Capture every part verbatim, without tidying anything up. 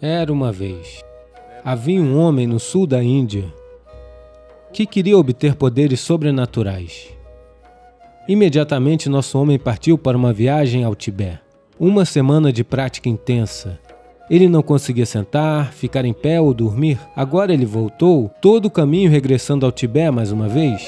Era uma vez. Havia um homem no sul da Índia que queria obter poderes sobrenaturais. Imediatamente, nosso homem partiu para uma viagem ao Tibete. Uma semana de prática intensa. Ele não conseguia sentar, ficar em pé ou dormir. Agora ele voltou, todo o caminho regressando ao Tibete mais uma vez.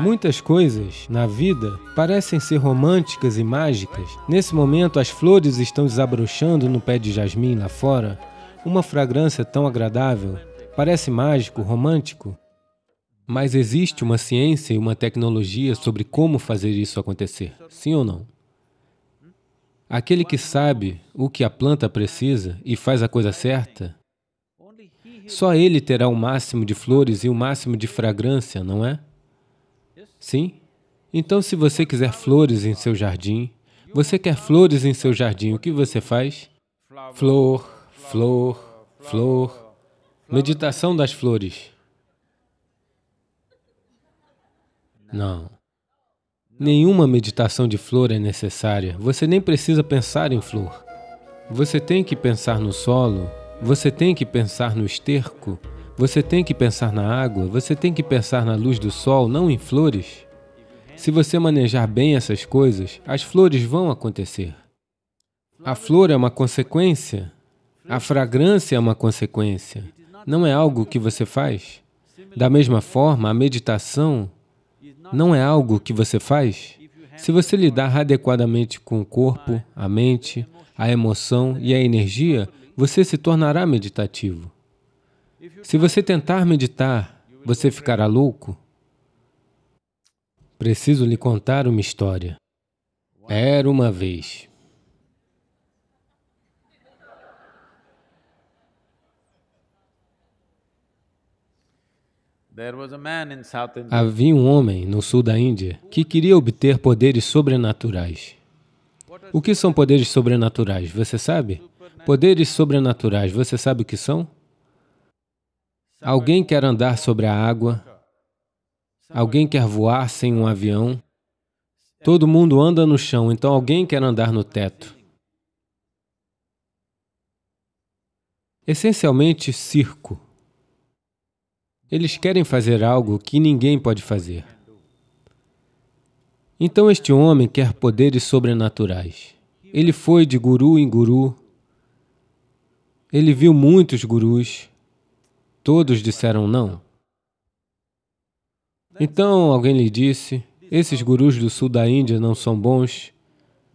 Muitas coisas na vida parecem ser românticas e mágicas. Nesse momento, as flores estão desabrochando no pé de jasmim lá fora. Uma fragrância tão agradável. Parece mágico, romântico. Mas existe uma ciência e uma tecnologia sobre como fazer isso acontecer, sim ou não? Aquele que sabe o que a planta precisa e faz a coisa certa, só ele terá o máximo de flores e o máximo de fragrância, não é? Sim? Então, se você quiser flores em seu jardim, você quer flores em seu jardim, o que você faz? Flor, flor, flor. Meditação das flores. Não. Nenhuma meditação de flor é necessária. Você nem precisa pensar em flor. Você tem que pensar no solo, você tem que pensar no esterco, você tem que pensar na água, você tem que pensar na luz do sol, não em flores. Se você manejar bem essas coisas, as flores vão acontecer. A flor é uma consequência. A fragrância é uma consequência. Não é algo que você faz. Da mesma forma, a meditação não é algo que você faz. Se você lidar adequadamente com o corpo, a mente, a emoção e a energia, você se tornará meditativo. Se você tentar meditar, você ficará louco. Preciso lhe contar uma história. Era uma vez. Havia um homem no sul da Índia que queria obter poderes sobrenaturais. O que são poderes sobrenaturais? Você sabe? Poderes sobrenaturais, você sabe o que são? Alguém quer andar sobre a água, alguém quer voar sem um avião, todo mundo anda no chão, então alguém quer andar no teto. Essencialmente, circo. Eles querem fazer algo que ninguém pode fazer. Então, este homem quer poderes sobrenaturais. Ele foi de guru em guru, ele viu muitos gurus. Todos disseram não. Então, alguém lhe disse, esses gurus do sul da Índia não são bons,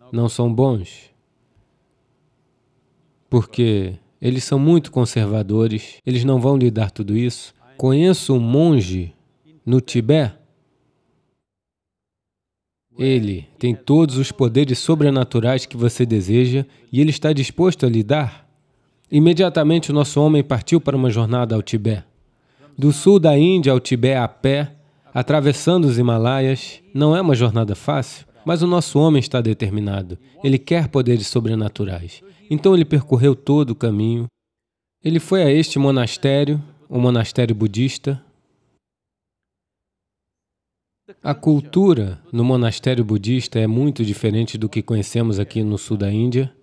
não são bons, porque eles são muito conservadores, eles não vão lhe dar tudo isso. Conheço um monge no Tibete. Ele tem todos os poderes sobrenaturais que você deseja e ele está disposto a lhe dar. Imediatamente, o nosso homem partiu para uma jornada ao Tibete. Do sul da Índia ao Tibete a pé, atravessando os Himalaias, não é uma jornada fácil, mas o nosso homem está determinado. Ele quer poderes sobrenaturais. Então, ele percorreu todo o caminho. Ele foi a este monastério, o monastério budista. A cultura no monastério budista é muito diferente do que conhecemos aqui no sul da Índia.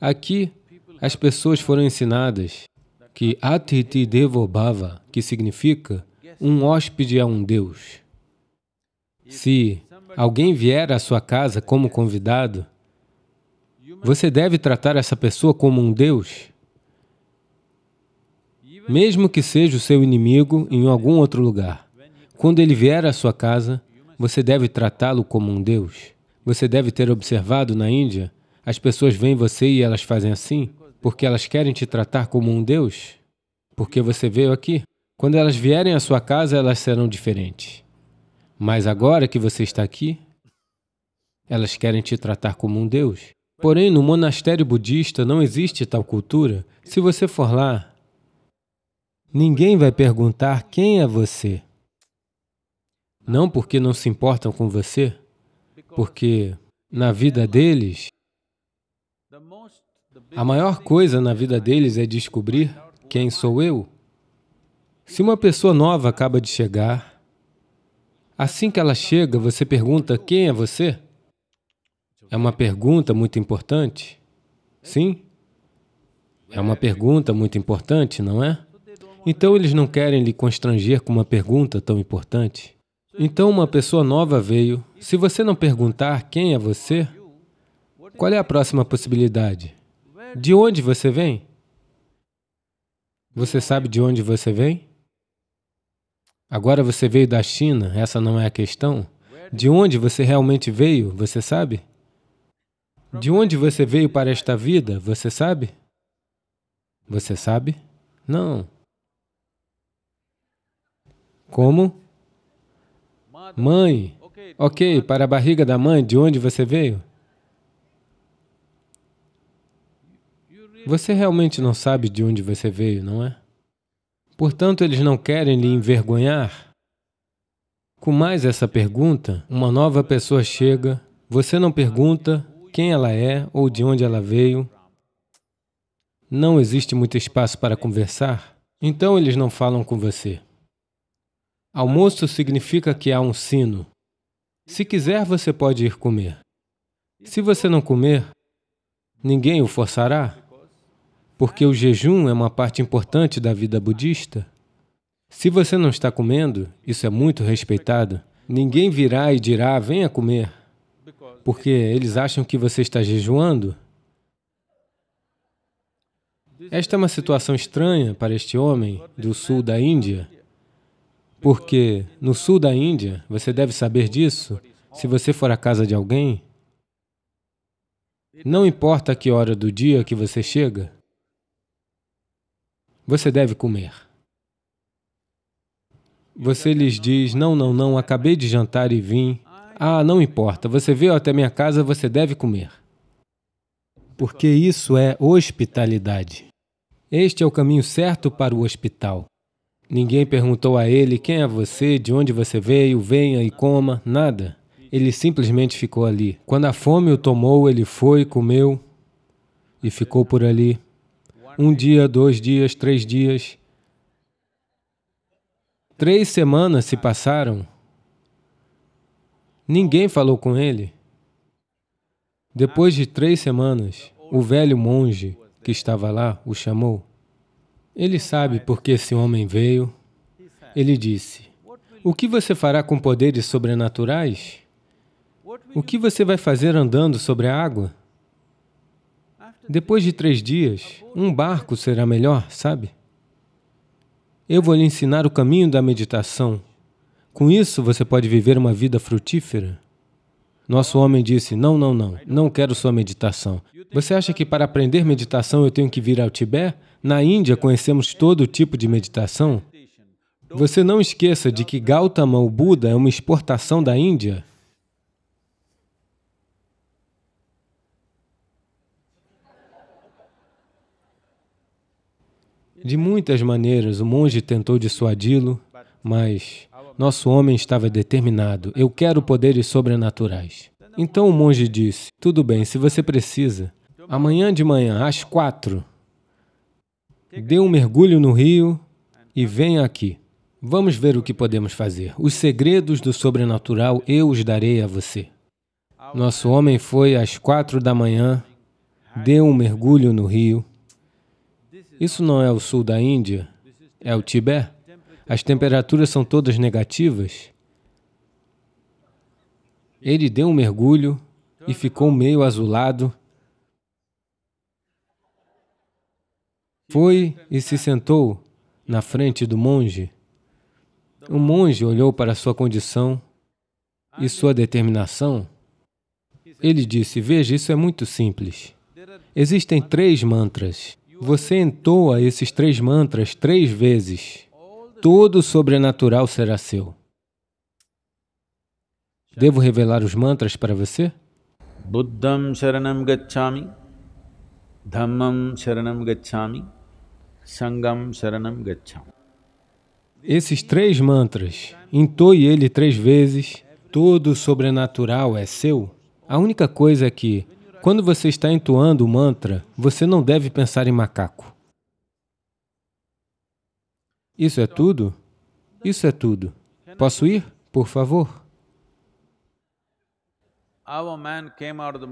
Aqui, as pessoas foram ensinadas que Atithi Devo Bhava, que significa um hóspede a um Deus. Se alguém vier à sua casa como convidado, você deve tratar essa pessoa como um Deus, mesmo que seja o seu inimigo em algum outro lugar. Quando ele vier à sua casa, você deve tratá-lo como um Deus. Você deve ter observado na Índia, as pessoas veem você e elas fazem assim, porque elas querem te tratar como um Deus, porque você veio aqui. Quando elas vierem à sua casa, elas serão diferentes. Mas agora que você está aqui, elas querem te tratar como um Deus. Porém, no monastério budista não existe tal cultura. Se você for lá, ninguém vai perguntar quem é você. Não porque não se importam com você, porque na vida deles, a maior coisa na vida deles é descobrir quem sou eu. Se uma pessoa nova acaba de chegar, Assim que ela chega, você pergunta, quem é você? É uma pergunta muito importante. Sim? É uma pergunta muito importante, não é? Então, eles não querem lhe constranger com uma pergunta tão importante. Então, uma pessoa nova veio. Se você não perguntar quem é você, qual é a próxima possibilidade? De onde você vem? Você sabe de onde você vem? Agora você veio da China, essa não é a questão. De onde você realmente veio, você sabe? De onde você veio para esta vida, você sabe? Você sabe? Não. Como? Mãe. Ok, para a barriga da mãe, de onde você veio? Você realmente não sabe de onde você veio, não é? Portanto, eles não querem lhe envergonhar. Com mais essa pergunta, uma nova pessoa chega, você não pergunta quem ela é ou de onde ela veio. Não existe muito espaço para conversar, então eles não falam com você. Almoço significa que há um sino. Se quiser, você pode ir comer. Se você não comer, ninguém o forçará. Porque o jejum é uma parte importante da vida budista. Se você não está comendo, isso é muito respeitado. Ninguém virá e dirá, venha comer, porque eles acham que você está jejuando. Esta é uma situação estranha para este homem do sul da Índia, porque no sul da Índia, você deve saber disso, se você for à casa de alguém, não importa a que hora do dia que você chega, você deve comer. Você lhes diz, não, não, não, acabei de jantar e vim. Ah, não importa, você veio até minha casa, você deve comer. Porque isso é hospitalidade. Este é o caminho certo para o hospital. Ninguém perguntou a ele, quem é você, de onde você veio, venha e coma, nada. Ele simplesmente ficou ali. Quando a fome o tomou, ele foi, comeu e ficou por ali. Um dia, dois dias, três dias. Três semanas se passaram. Ninguém falou com ele. Depois de três semanas, o velho monge que estava lá o chamou. Ele sabe por que esse homem veio. Ele disse, o que você fará com poderes sobrenaturais? O que você vai fazer andando sobre a água? Depois de três dias, um barco será melhor, sabe? Eu vou lhe ensinar o caminho da meditação. Com isso, você pode viver uma vida frutífera. Nosso homem disse, não, não, não, não quero sua meditação. Você acha que para aprender meditação eu tenho que vir ao Tibete? Na Índia, conhecemos todo tipo de meditação. Você não esqueça de que Gautama, o Buda, é uma exportação da Índia. De muitas maneiras, o monge tentou dissuadi-lo, mas nosso homem estava determinado. Eu quero poderes sobrenaturais. Então o monge disse, tudo bem, se você precisa, amanhã de manhã, às quatro, dê um mergulho no rio e venha aqui. Vamos ver o que podemos fazer. Os segredos do sobrenatural eu os darei a você. Nosso homem foi às quatro da manhã, deu um mergulho no rio. Isso não é o sul da Índia, é o Tibete. As temperaturas são todas negativas. Ele deu um mergulho e ficou meio azulado. Foi e se sentou na frente do monge. O monge olhou para sua condição e sua determinação. Ele disse, veja, isso é muito simples. Existem três mantras. Você entoa esses três mantras três vezes. Todo o sobrenatural será seu. Devo revelar os mantras para você? Buddham sharanam gacchami, dhammam sharanam gacchami, sangam sharanam gacchami. Esses três mantras, entoe ele três vezes, todo o sobrenatural é seu. A única coisa é que, quando você está entoando o mantra, você não deve pensar em macaco. Isso é tudo? Isso é tudo. Posso ir? Por favor.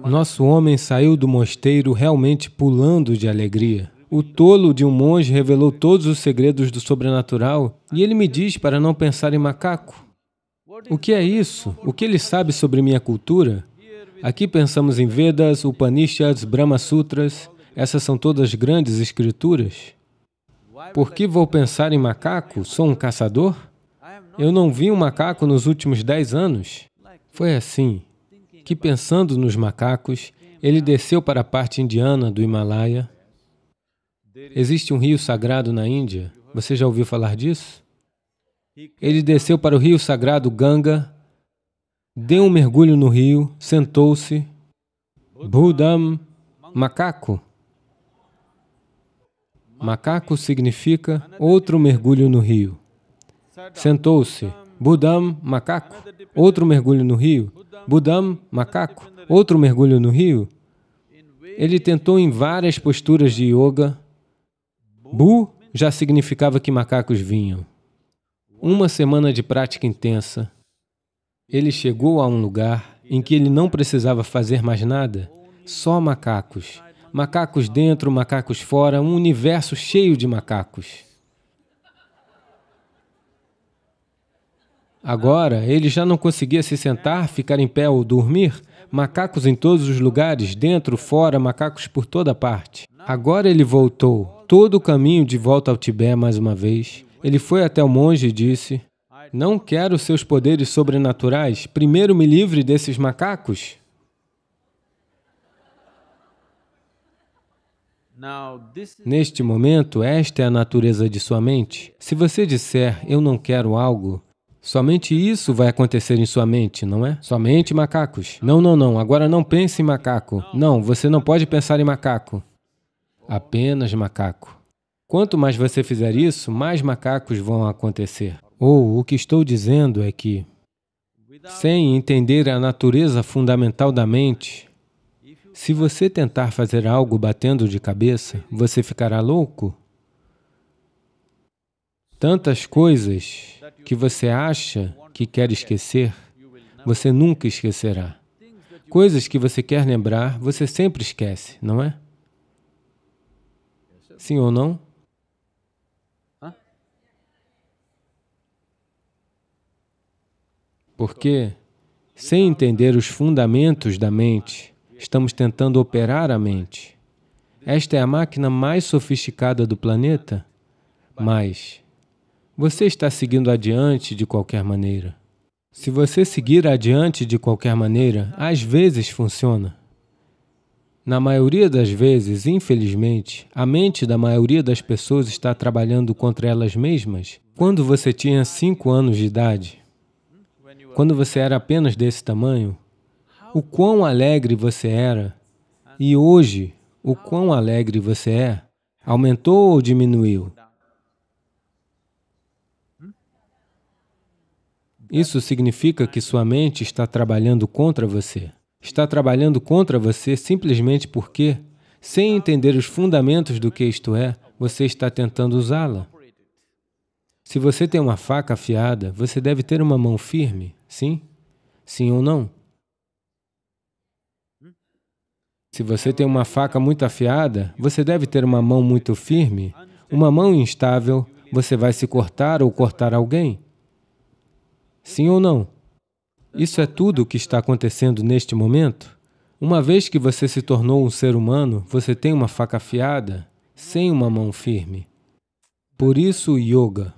Nosso homem saiu do mosteiro realmente pulando de alegria. O tolo de um monge revelou todos os segredos do sobrenatural e ele me diz para não pensar em macaco. O que é isso? O que ele sabe sobre minha cultura? Aqui pensamos em Vedas, Upanishads, Brahma Sutras. Essas são todas grandes escrituras. Por que vou pensar em macaco? Sou um caçador? Eu não vi um macaco nos últimos dez anos. Foi assim que, pensando nos macacos, ele desceu para a parte indiana do Himalaia. Existe um rio sagrado na Índia. Você já ouviu falar disso? Ele desceu para o rio sagrado Ganga, deu um mergulho no rio, sentou-se. Bhudam, macaco. Macaco significa outro mergulho no rio. Sentou-se. Bhudam, macaco. Outro mergulho no rio. Bhudam, macaco. Outro mergulho no rio. Ele tentou em várias posturas de yoga. Bu já significava que macacos vinham. Uma semana de prática intensa, ele chegou a um lugar em que ele não precisava fazer mais nada, só macacos. Macacos dentro, macacos fora, um universo cheio de macacos. Agora, ele já não conseguia se sentar, ficar em pé ou dormir. Macacos em todos os lugares, dentro, fora, macacos por toda parte. Agora ele voltou, todo o caminho de volta ao Tibete mais uma vez. Ele foi até o monge e disse, não quero seus poderes sobrenaturais, primeiro me livre desses macacos. Neste momento, esta é a natureza de sua mente. Se você disser, eu não quero algo, somente isso vai acontecer em sua mente, não é? Somente macacos. Não, não, não, agora não pense em macaco. Não, você não pode pensar em macaco. Apenas macaco. Quanto mais você fizer isso, mais macacos vão acontecer. Ou, o que estou dizendo é que, sem entender a natureza fundamental da mente, se você tentar fazer algo batendo de cabeça, você ficará louco. Tantas coisas que você acha que quer esquecer, você nunca esquecerá. Coisas que você quer lembrar, você sempre esquece, não é? Sim ou não? Porque, sem entender os fundamentos da mente, estamos tentando operar a mente. Esta é a máquina mais sofisticada do planeta, mas você está seguindo adiante de qualquer maneira. Se você seguir adiante de qualquer maneira, às vezes funciona. Na maioria das vezes, infelizmente, a mente da maioria das pessoas está trabalhando contra elas mesmas. Quando você tinha cinco anos de idade, quando você era apenas desse tamanho, o quão alegre você era, e hoje, o quão alegre você é, aumentou ou diminuiu? Isso significa que sua mente está trabalhando contra você. Está trabalhando contra você simplesmente porque, sem entender os fundamentos do que isto é, você está tentando usá-la. Se você tem uma faca afiada, você deve ter uma mão firme, sim? Sim ou não? Se você tem uma faca muito afiada, você deve ter uma mão muito firme. Uma mão instável, você vai se cortar ou cortar alguém. Sim ou não? Isso é tudo o que está acontecendo neste momento. Uma vez que você se tornou um ser humano, você tem uma faca afiada, sem uma mão firme. Por isso o yoga,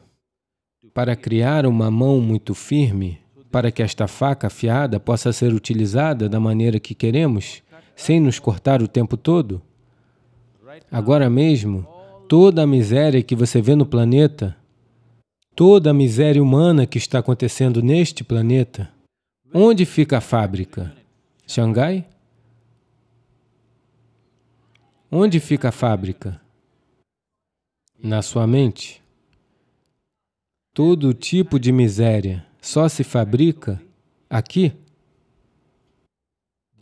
para criar uma mão muito firme, para que esta faca afiada possa ser utilizada da maneira que queremos, sem nos cortar o tempo todo. Agora mesmo, toda a miséria que você vê no planeta, toda a miséria humana que está acontecendo neste planeta, onde fica a fábrica? Xangai? Onde fica a fábrica? Na sua mente. Todo tipo de miséria só se fabrica aqui.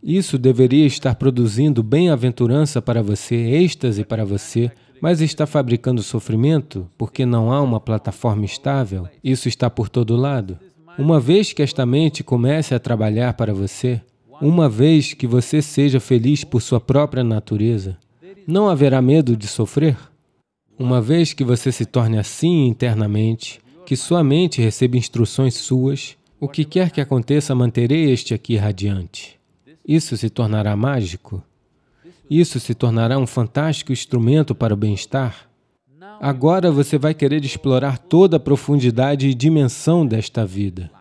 Isso deveria estar produzindo bem-aventurança para você, êxtase para você, mas está fabricando sofrimento porque não há uma plataforma estável. Isso está por todo lado. Uma vez que esta mente comece a trabalhar para você, uma vez que você seja feliz por sua própria natureza, não haverá medo de sofrer. Uma vez que você se torne assim internamente, que sua mente receba instruções suas, o que quer que aconteça, manterei este aqui radiante. Isso se tornará mágico. Isso se tornará um fantástico instrumento para o bem-estar. Agora você vai querer explorar toda a profundidade e dimensão desta vida.